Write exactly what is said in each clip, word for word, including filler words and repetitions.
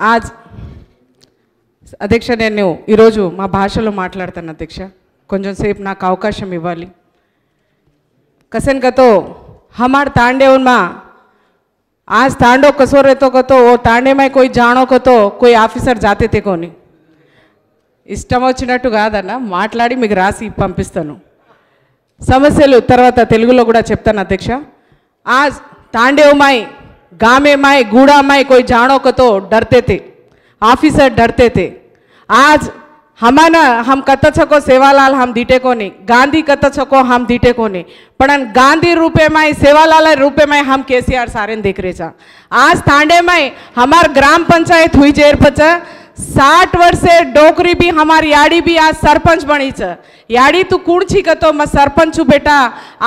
आज अध्यक्ष नेनु ई रोजु मा भाषलो मातलाडतानु अध्यक्ष कोंचें सेपु नाकु अवकाशं इव्वाली कसेनगतो हमार तांडेवमा आज तांडो कसो रहतो गतो ओ तांडे में कोई जाणो गतो कोई आफीसर जाते थे कोनी इष्टम वच्चिनट्टु कादन्न मातलाडि मीकु रासी पंपिस्तानु समस्यलु तर्वात तेलुगुलो कूडा चेप्तानु अध्यक्ष आज तांडेवमाई गामेमाई गूडामाई कोई जाणो गतो डरते थे ऑफिसर डरते थे। आज हमारा हम कत छको सेवालाल हम दीटे को नहीं गांधी कत छको हम दीटे को नहीं पण गांधी रूपे में सेवालाल रूपे में हम केसीआर सारे देख रहे छा। आज तांडे में हमार ग्राम पंचायत हुई जेर पचा साठ वर्षे डोकरी भी हमारी याड़ी भी आज सरपंच बनी छ। याड़ी तू कूड़ छी कतो मैं सरपंच हूँ बेटा।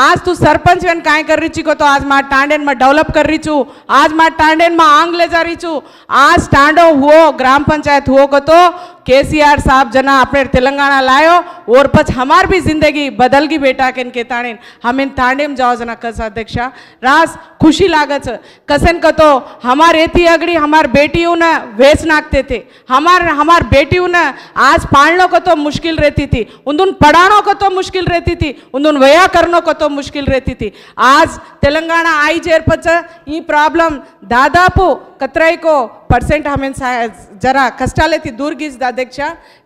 आज तू सरपंच वेन काय कर रही छी कतो आज मार टांडेन में डेवलप कर रही छू। आज मार टांडेन में आंग ले जा रही छू। आज टांडो हुओ ग्राम पंचायत हुओ कतो केसीआर साहब जना अपने तेलंगाना लायो और पछ हमार भी जिंदगी बदल गई बेटा के इनके ताणेन हम इन तांडे में जाओ जना कस अध्यक्ष रास खुशी लागत कसन कतो हमार एती अगड़ी हमार बेटियों ने वेच नाखते थे। हमार हमार बेटियों ने आज पालनों को तो मुश्किल रहती थी, उन उन पढ़ानों को तो मुश्किल रहती थी, उन उन व्या करनों को तो मुश्किल रहती थी। आज तेलंगाना आई जेर पचा ये प्रॉब्लम दादापू कतराई को परसेंट हमें जरा कष्टाले थी दूर गीज अध्यक्ष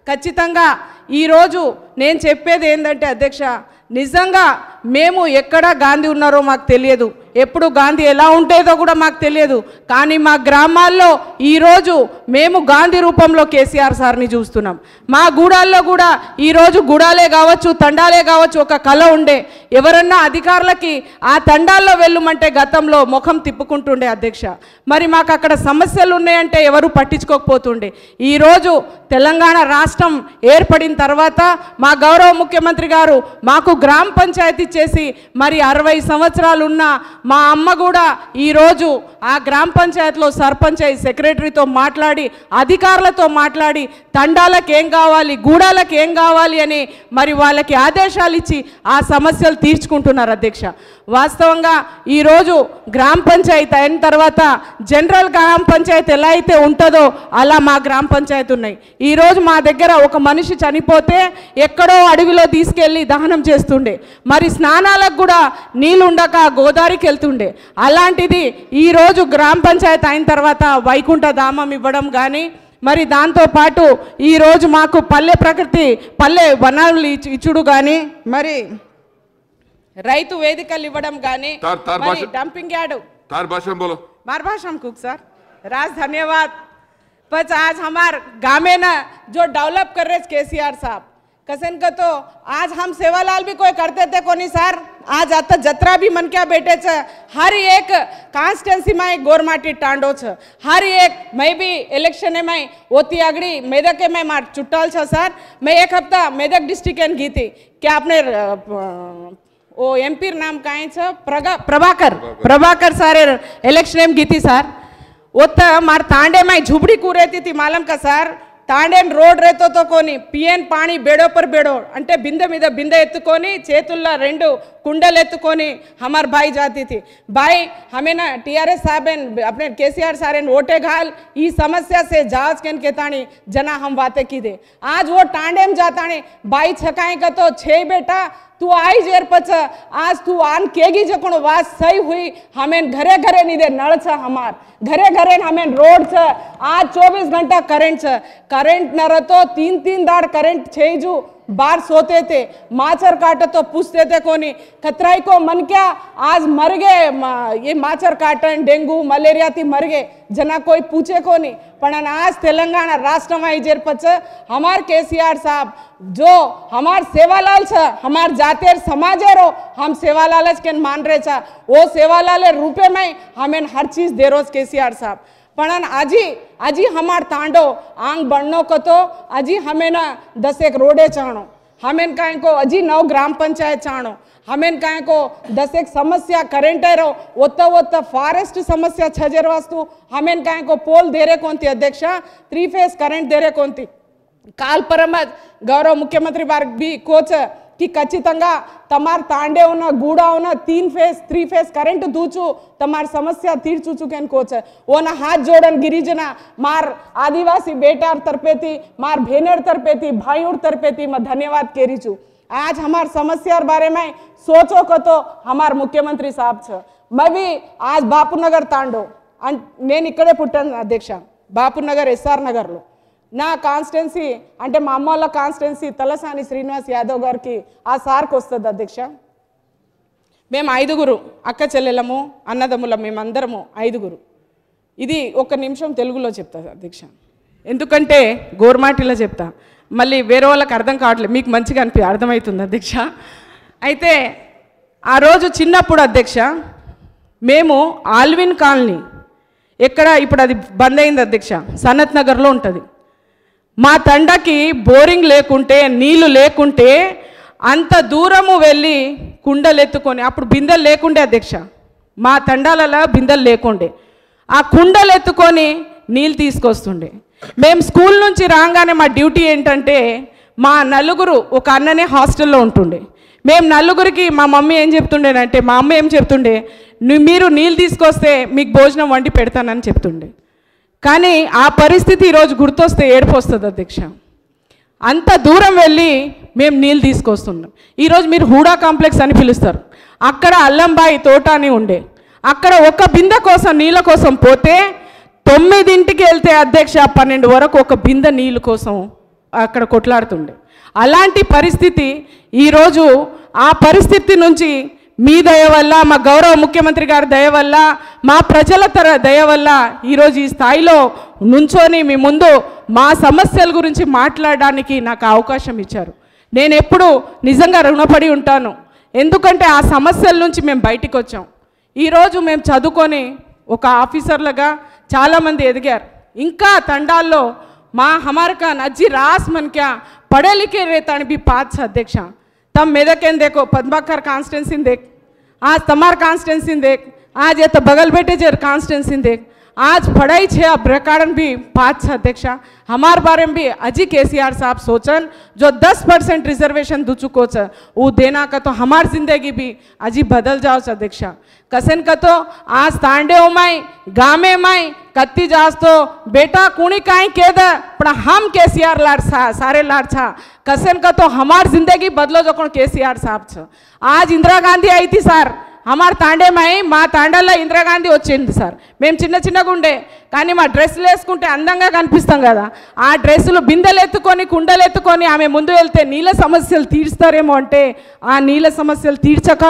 खचितंगा ई रोजु नेनु चेप्पेदी एंदंटे अध्यक्ष निजंगा मेमू एक्कड़ गांधी उन्नारो माकु तेलियदु एप्पुडु गांधी एला उंटेदो कूडा माकु तेलियदु कानी मा ग्रामाल्लो ई रोजु मेमू गांधी रूपंलो केसीआर सार्नी चूस्तुन्नाम। मा गूडाल्लो कूडा ई रोजु गूडाले कावच्चु तंडाले कावच्चु ओक कल उंडे एवरन्ना अधिकारुलकी आ तंडाल्लो वेल्लुमंटे गतंलो मुखं तिप्पुकुंटुंडे अध्यक्ष मरि माकु अक्कड समस्यलु उन्नायि अंटे एवरु पट्टिंचुकोकपोतुंडे। ई रोजु तेलंगाण राष्ट्रम एर्पडिन तर्वात मा गौरव मुख्यमंत्री गारु माकु ग्राम पंचायती చేసి మరి అరవై సంవత్సరాలు ఉన్న మా అమ్మ కూడా ఈ రోజు ఆ గ్రామ పంచాయతీలో సర్పంచ్ అయి సెక్రటరీతో మాట్లాడి అధికారులతో మాట్లాడి తండాలకు ఏం కావాలి గూడాలకు ఏం కావాలి అని మరి వాళ్ళకి ఆదేశాలు ఇచ్చి ఆ సమస్యలు తీర్చుకుంటున్నారు అధ్యక్ష। వాస్తవంగా ఈ రోజు గ్రామ పంచాయతీ అయిన తర్వాత జనరల్ గ్రామ పంచాయతీ ఎలా అయితే ఉంటదో అలా మా గ్రామ పంచాయతీ ఉన్నాయి। ఈ రోజు మా దగ్గర ఒక మనిషి చనిపోతే ఎక్కడో అడవిలో తీసుకెళ్లి దహనం చేస్తుండే మరి స్నానాలకు కూడా నీళ్ళు ఉండక గోదావరికి వెళ్తుండే। అలాంటిది ఈ రోజు గ్రామ పంచాయతీ అయిన తర్వాత వైకుంఠ ధామం ఇవ్వడం గాని మరి దాంతో పాటు ఈ రోజు మాకు పల్లె ప్రకృతి పల్లె వనాలు ఇచ్చుడు గాని మరి రైతు వేదికలు ఇవ్వడం గాని మరి డంపింగ్ యార్డ్ తార్ భాషం बोलो मार भाषा कुक सर राज धन्यवाद। बस आज हमार गामे ना जो डेवलप कर रहे केसीआर साहब कसन का तो आज हम सेवालाल भी कोई करते थे कोनी सर। आज आता जत्रा भी मन क्या बैठे छ हर एक कांस्टेंसी में गोरमाटी टांडो छ हर एक मैं भी इलेक्शन में ओती आगड़ी मेदक में मार चुट्टाल छ सर। मैं एक हफ्ता मेदक डिस्ट्रिक्ट गई थी क्या आपने ओ एमपी नाम काहे छ प्रभाकर प्रभाकर सारे इलेक्शन में गई थी सर। वो तो मार तांडे में झुपड़ी कूरेती थी मालम का सर। तांडेन रोड रेतो तो कोनी पीएन पानी बेड़ो पर बेड़ो अंटे बिंदे मीदा बिंदे एत्तुकोनी चेतुल्ला रेंडु कुंडल एत्तुकोनी हमार भाई जाती थी। भाई हमें ना टीआरएस साहब अपने केसीआर सारेन वोटे घाल ई समस्या से जाज केन केतानी जना हम बातें की दे। आज वो टांडेम जाताने भाई छकाए का तो छे बेटा तू आई जेर पच आज तू आन केगी जकोण वास सही हुई हमें घरे घरे नीदे नल छ हमार घरे घरे हमें रोड छ आज चौबीस घंटा करेंट छ करेंट न रहतो तीन तीन दाड़ करेंट छेजू बार सोते थे माचर काटे तो पूछते थे कोनी खतराई को मन क्या आज मर गए मा, ये माचर काटन डेंगू मलेरिया थी मर गए जना कोई पूछे कोनी। पण आज तेलंगाना राष्ट्र में जेर पच हमार केसीआर साहब जो हमार सेवालाल छ हमार जातेर समाजेरो हम सेवालाल के मान रहे छ वो सेवालाल रूपे में हमें हर चीज दे रोज केसीआर साहब। पण आजी आजी हमार तांडो आंग बढ़नो को तो आजी हमें ना दस एक रोडे चाणो हमें कहे को अजी नौ ग्राम पंचायत चाणो हमें कहे को दस एक समस्या करेंटेरो ओत ओत फॉरेस्ट समस्या छजेर वास्तु हमें कहे को पोल देरे कोंती अध्यक्ष थ्री फेस करेंट देरे कोंती। काल परमज गौरव मुख्यमंत्री बार भी कोच कि ఖచ్చితంగా तमार तांडे उना गूड़ा उना तीन फेज थ्री फेज करेंट दूचू तमार समस्या तीर्चू चुकेन कोच ओना हाथ जोड़न गिरिजना मार आदिवासी बेटार तरपेती मार भेनर तरपेती भाईर तरपेती मैं धन्यवाद केरीचू। आज हमार समस्यार बारे में सोचो को तो हमार मुख्यमंत्री साहब छ। मैं भी आज बापूनगर तांडो ने इकड़े पुट्टन अध्यक्ष बापूनगर एसआर नगर लो ना कांस्टेंसी अंटे मामला कांस्टेंसी तलसानी श्रीनिवास यादव गारिकी आ सार्कि वस्तुंदी अध्यक्ष। मेम ऐदुगुरु अक्क चेल्लेलमु अन्नदम्मुलम मेमंदरमु ऐदुगुरु। इदी ओक निमिषं तेलुगुलो चेप्ता अध्यक्ष एंदुकंटे गोर्माटिला चेप्ता मल्ली वेरे वाळ्ळकि अर्थं कावट्लेदु मीकु मंचिगा अनिपि अर्थमैतुंदी अध्यक्ष। अयिते आ रोजु चिन्नप्पुडु अध्यक्ष मेमु आल्विन कालनी एक्कड इप्पुडु अदि बंद अयिंदी अध्यक्ष सनत् नगर लो उंटदी। మా తండకి బోరింగ్ లేకుంటే నీళ్లు లేకుంటే అంత దూరము వెళ్ళి కుండలెత్తుకొని అప్పుడు బిందెలు లేకుండే అధ్యక్ష మా తండాలలో బిందెలు లేకుండే ఆ కుండలెత్తుకొని నీళ్లు తీసుకొస్తుండే. మేము స్కూల్ నుంచి రాగానే మా డ్యూటీ ఏంటంటే మా నలుగురు ఒక అన్ననే హాస్టల్లో ఉంటుండే. మేము నలుగురికి మా మమ్మీ ఏం చెప్తుండేనంటే మా అమ్మ ఏం చెప్తుండే మీరు నీళ్లు తీసుకొస్తే మీకు భోజనం వండి పెడతానని చెప్తుండే. కానీ ఆ పరిస్థితి ఈ రోజు గుర్తొస్తే ఏడుపు వస్తుంది అధ్యక్ష. అంత దూరం వెళ్ళి మేము నీళ్ళు తీసుకొస్తున్నాం. ఈరోజు మీరు హూడా కాంప్లెక్స్ అని పిలుస్తారు అక్కడ అల్లంబాయి తోట అని ఉండే అక్కడ ఒక బిందె కోసం నీళ్ళ కోసం పోతే తొమ్మిదింటికి వెళ్తే అధ్యక్ష పన్నెండు వరకు ఒక బిందె నీళ్ళు కోసం అక్కడ కొట్లాడుతుండే. అలాంటి పరిస్థితి ఈరోజు ఆ పరిస్థితి నుంచి మీ దయ వల్ల మా గౌరవ ముఖ్యమంత్రి గారి దయ వల్ల మా ప్రజల తర దయ వల్ల ఈరోజు ఈ స్థాయిలో నుంచోని మీ ముందు మా సమస్యల గురించి మాట్లాడడానికి నాకు అవకాశం ఇచ్చారు. నేను ఎప్పుడు నిజంగా రుణపడి ఉంటాను ఎందుకంటే ఆ సమస్యల నుంచి మేము బయటికి వచ్చాం. ఈరోజు మేము చదువుకొని ఒక ఆఫీసర్లుగా చాలామంది ఎదిగారు. ఇంకా తండాల్లో మా హమార్కా నజ్జీ రాస్ మన్క్యా పడలికే రేతాని బి పాత్స అధ్యక్ష तब मेदकेन देखो पद्माकर कांस्टेंसी देख आज तमार कांस्टेंसी देख आज ये तो बगल बेटे जर कांस्टेंसी देख आज पढ़ाई छे अब प्रकारण भी पाँच छ अध्यक्ष हमारे बारे में भी अजी केसीआर साहब सोचन जो दस परसेंट रिजर्वेशन दू चुको वो देना का तो हमार जिंदगी भी अजी बदल जाओ अध्यक्ष कसन का तो आज तांडे उमाई गामे माई कत्ती जास तो बेटा कुणी काई केद पण हम केसीआर लाड सा, सारे लाड छा कसन का तो हमार जिंदगी बदलो जो केसीआर साहब छ। आज इंदिरा गांधी आई थी सार हमार तांडे में माँ तांडला इंदिरा गांधी वच्चिंदी सार मेम चिन्न चिन्नगा उंडे कानी मा ड्रेस्सुलु वेसुकुंटे अंदंगा कनिपिस्तां कदा आ ड्रेस्सुलु बिंदెలు ఎత్తుకొని కుండలు ఎత్తుకొని ఆమె ముందు వెళ్తే నీళ్ళ సమస్యలు తీర్స్తారేమో అంటే ఆ నీళ్ళ సమస్యలు తీర్చక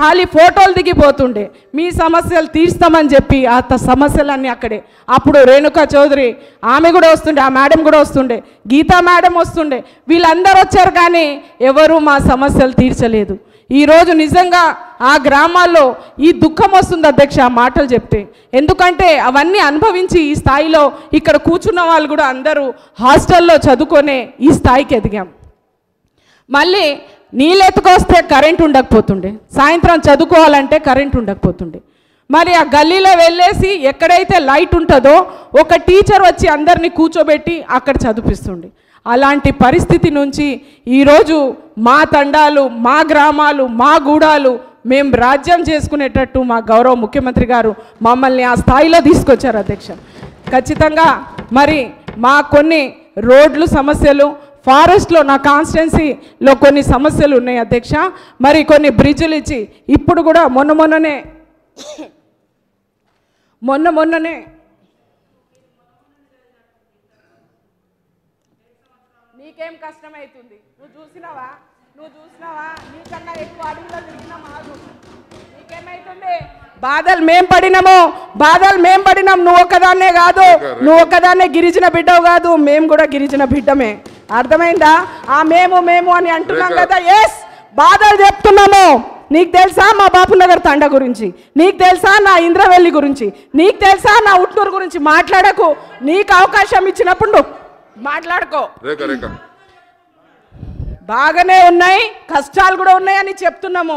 ఖాళీ ఫోటోలు దిగిపోతుండే. మీ సమస్యలు తీర్స్తామని చెప్పి ఆ సమస్యలన్నీ అక్కడే అప్పుడు రేణుకా చౌదరి ఆమె కూడా వస్తుండే ఆ మేడం కూడా వస్తుండే గీతా మేడం వస్తుండే వీళ్ళందరూ వచ్చారు కానీ ఎవరు మా సమస్యలు తీర్చలేదు. ఈ రోజు నిజంగా ఆ గ్రామాల్లో ఈ దుఃఖం వస్తుంది అధ్యక్ష ఆ మాటలు చెప్తే ఎందుకంటే అవన్నీ అనుభవించి ఈ స్థాయిలో ఇక్కడ కూర్చున్న వాళ్ళు కూడా అందరూ హాస్టల్లో చదువుకునే ఈ స్థాయికి ఎదిగాం. మళ్ళీ నీళ్ళు ఎత్తుకొస్తే కరెంట్ ఉండకపోతుండే సాయంత్రం చదువుకోవాలంటే కరెంట్ ఉండకపోతుండే. మరి ఆ గల్లీలో వెళ్ళేసి ఎక్కడైతే లైట్ ఉంటుందో ఒక టీచర్ వచ్చి అందరినీ కూర్చోబెట్టి అక్కడ చదివిస్తుండే. అలాంటి పరిస్థితి నుంచి ఈరోజు మా తండాలు మా గ్రామాలు మా గూడాలు మేము రాజ్యం చేసుకునేటట్టు మా గౌరవ ముఖ్యమంత్రి గారు మమ్మల్ని ఆ స్థాయిలో తీసుకొచ్చారు అధ్యక్ష. ఖచ్చితంగా మరి మా కొన్ని రోడ్లు సమస్యలు ఫారెస్ట్లో నా కాన్స్టిట్యున్సీలో కొన్ని సమస్యలు ఉన్నాయి అధ్యక్ష. మరి కొన్ని బ్రిడ్జులు ఇచ్చి ఇప్పుడు కూడా మొన్న మొన్ననే మొన్న మొన్ననే నీకేం కష్టమవుతుంది నువ్వు చూసినావా నువ్వు చూసినావా నీకన్నా ఎక్కువ అడుగులో తిరిగిన మాకు నీకేమవుతుంది బాధలు మేం పడినాము బాధలు మేం పడినాం నువ్వు ఒక్కదాన్నే కాదు నువ్వు ఒక్కదాన్నే గిరిజన బిడ్డవు కాదు మేము కూడా గిరిజన బిడ్డమే అర్థమైందా ఆ మేము మేము అని అంటున్నాం కదా ఎస్ బాధలు చెప్తున్నాము. నీకు తెలుసా మా బాపునగర్ తండ గురించి నీకు తెలుసా నా ఇంద్రవెల్లి గురించి నీకు తెలుసా నా ఉట్నూరు గురించి మాట్లాడకు నీకు అవకాశం ఇచ్చినప్పుడు మాట్లాడుకో బాగానే ఉన్నాయి కష్టాలు కూడా ఉన్నాయని చెప్తున్నాము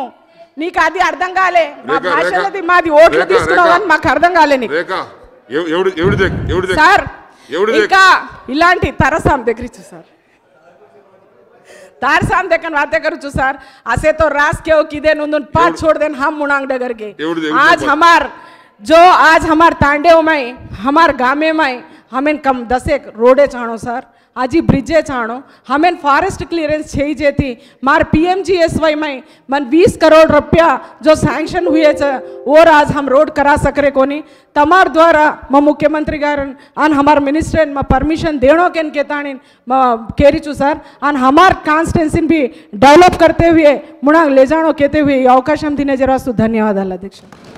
నీకు అది అర్థం కాలే మా భాషలది మాది ఓట్లు తీసుకున్నావని మాకు అర్థం కాలే నీకు సార్ ఇంకా ఇలాంటి తరసం దగ్గర ఇచ్చు సార్ तार साम देखन वाते करू चु सार असे तो रास के हो किदे नंदन पाँच छोड़ देन हम मुनांग डगर के आज हमार जो आज हमार तांडे में हमार गामे में हमें कम दसे रोडे छाणो सर आजी ब्रिजे छाणो हमें फॉरेस्ट क्लियरेंस छे जे थी मार पीएमजीएसवाई में मन बीस करोड़ रुपया जो सैंक्शन हुए थे और आज हम रोड करा सकरे कोनी तमार द्वारा म मुख्यमंत्री गारन अन हमार मिनिस्टर म परमिशन देणो केन केताणी म केरीचू सर अन हमार कॉन्स्टेंसी भी डेवलप करते हुए मुणांग ले जाणो कहते हुए अवकाश हम दिने जरा सु धन्यवाद अध्यक्ष।